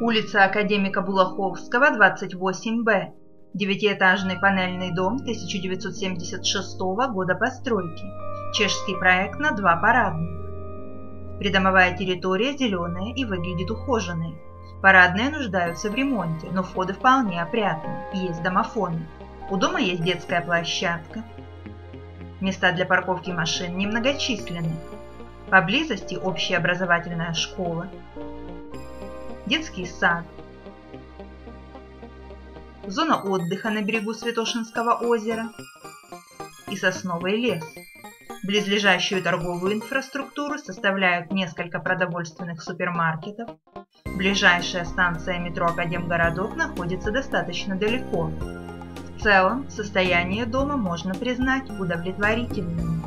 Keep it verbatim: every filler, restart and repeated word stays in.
Улица Академика Булаховского, двадцать восемь Б. Девятиэтажный панельный дом тысяча девятьсот семьдесят шестого года постройки. Чешский проект на два парадных. Придомовая территория зеленая и выглядит ухоженной. Парадные нуждаются в ремонте, но входы вполне опрятны, есть домофоны. У дома есть детская площадка. Места для парковки машин немногочисленны. Поблизости общеобразовательная школа, детский сад, зона отдыха на берегу Святошинского озера и сосновый лес. Близлежащую торговую инфраструктуру составляют несколько продовольственных супермаркетов. Ближайшая станция метро Академгородок находится достаточно далеко. В целом, состояние дома можно признать удовлетворительным.